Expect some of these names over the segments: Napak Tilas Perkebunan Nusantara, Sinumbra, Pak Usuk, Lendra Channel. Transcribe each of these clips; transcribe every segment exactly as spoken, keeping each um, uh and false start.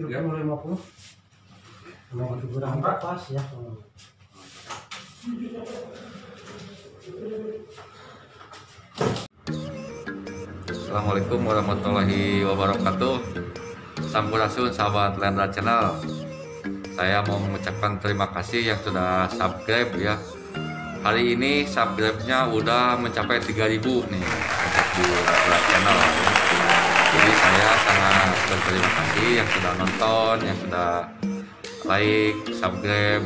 tiga puluh lima puluh pas ya. Assalamualaikum warahmatullahi wabarakatuh. Sampurasun sahabat Lendra Channel. Saya mau mengucapkan terima kasih yang sudah subscribe ya. Hari ini subscribe-nya udah mencapai tiga ribu nih di Lendra Channel. Jadi saya sangat berterima kasih yang sudah nonton, yang sudah like, subscribe,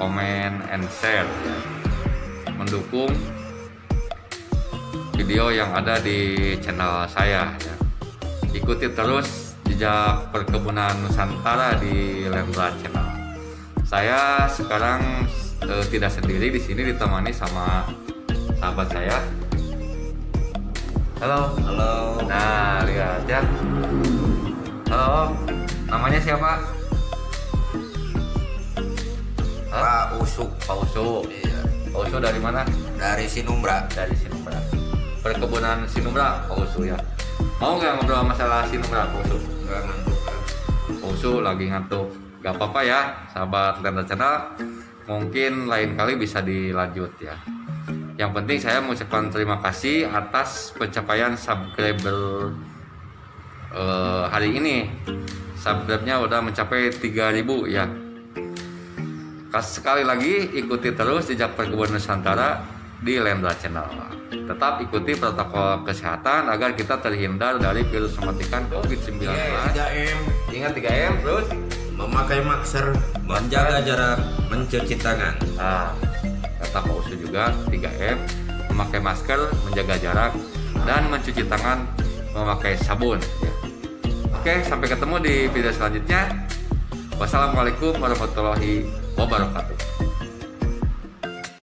komen, and share ya. Mendukung video yang ada di channel saya ya. Ikuti terus jejak perkebunan Nusantara di Lendra Channel. Saya sekarang eh, tidak sendiri, di sini ditemani sama sahabat saya. Halo, halo. Nah, lihat ya. Halo, namanya siapa? Halo? Pak Usuk. Pak Usuk. Iya. Pak Usuk dari mana? Dari Sinumbra. Dari Sinumbra. Perkebunan Sinumbra, Pak Usuk ya. Mau nggak ngobrol masalah Sinumbra, Pak Usuk? Nggak ngantuk. Pak Usuk lagi ngantuk. Gak apa-apa ya, sahabat Lendra Channel. Mungkin lain kali bisa dilanjut ya. Yang penting saya mengucapkan terima kasih atas pencapaian subscriber eh, hari ini. Subscribe-nya udah mencapai tiga ribu ya. Sekali lagi ikuti terus jejak perkebunan Nusantara di Lendra Channel. Tetap ikuti protokol kesehatan agar kita terhindar dari virus mematikan COVID sembilan belas. tiga M. Ingat tiga M, terus memakai masker, menjaga jarak, mencuci tangan. Nah, kata Pak Usuk juga tiga M, memakai masker, menjaga jarak, dan mencuci tangan memakai sabun. Oke, sampai ketemu di video selanjutnya. Wassalamualaikum warahmatullahi wabarakatuh.